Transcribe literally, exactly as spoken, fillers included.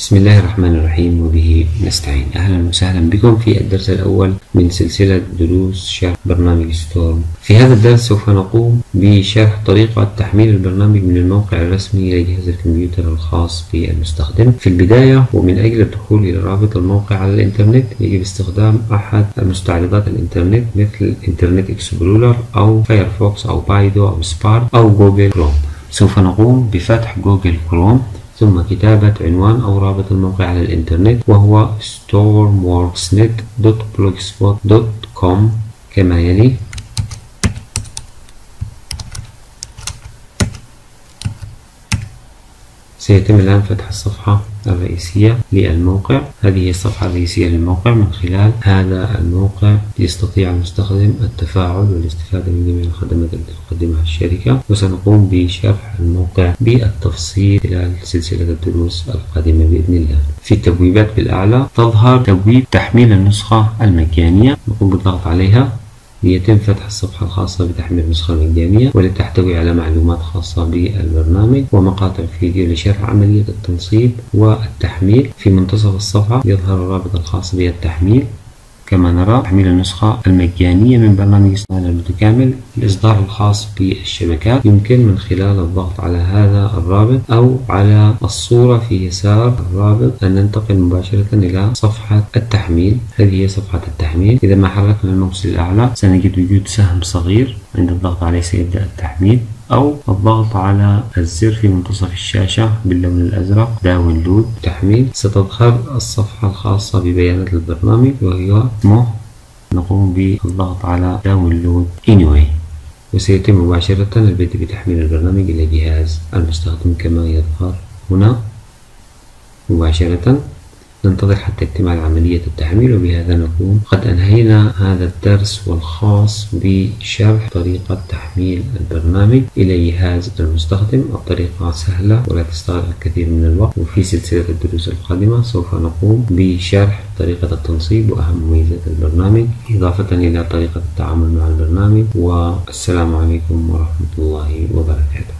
بسم الله الرحمن الرحيم وبه نستعين. أهلا وسهلا بكم في الدرس الأول من سلسلة دروس شرح برنامج ستورم. في هذا الدرس سوف نقوم بشرح طريقة تحميل البرنامج من الموقع الرسمي إلى جهاز الكمبيوتر الخاص بالمستخدم. في البداية ومن أجل الدخول إلى رابط الموقع على الإنترنت يجب استخدام أحد مستعرضات الإنترنت مثل إنترنت إكسبلورر أو فايرفوكس أو بايدو أو سبارت أو جوجل كروم. سوف نقوم بفتح جوجل كروم ثم كتابة عنوان أو رابط الموقع على الإنترنت وهو stormworksnet دوت blogspot دوت com كما يلي. سيتم الآن فتح الصفحة الرئيسية للموقع. هذه الصفحة الرئيسية للموقع. من خلال هذا الموقع يستطيع المستخدم التفاعل والاستفادة من جميع الخدمات التي تقدمها الشركة، وسنقوم بشرح الموقع بالتفصيل خلال سلسلة الدروس القادمة بإذن الله. في التبويبات بالأعلى تظهر تبويب تحميل النسخة المجانية، نقوم بالضغط عليها ليتم فتح الصفحة الخاصة بتحميل النسخة المجانية والتي تحتوي على معلومات خاصة بالبرنامج ومقاطع فيديو لشرح عملية التنصيب والتحميل. في منتصف الصفحة يظهر الرابط الخاص بالتحميل كما نرى. تحميل النسخة المجانية من برنامج ستورم المتكامل، الإصدار الخاص بالشبكات يمكن من خلال الضغط على هذا الرابط أو على الصورة في يسار الرابط أن ننتقل مباشرة إلى صفحة التحميل. هذه هي صفحة التحميل. إذا ما حركنا الماوس الأعلى سنجد وجود سهم صغير، عند الضغط عليه سيبدأ التحميل، أو الضغط على الزر في منتصف الشاشة باللون الأزرق داونلود تحميل. ستظهر الصفحة الخاصة ببيانات البرنامج وهي اسمه، نقوم بالضغط على داونلود anyway وسيتم مباشرة البدء بتحميل البرنامج إلى جهاز المستخدم كما يظهر هنا. مباشرة ننتظر حتى اكتمال عملية التحميل، وبهذا نكون قد أنهينا هذا الدرس والخاص بشرح طريقة تحميل البرنامج إلى جهاز المستخدم. الطريقة سهلة ولا تستغرق الكثير من الوقت، وفي سلسلة الدروس القادمة سوف نقوم بشرح طريقة التنصيب وأهم مميزات البرنامج إضافة إلى طريقة التعامل مع البرنامج. والسلام عليكم ورحمة الله وبركاته.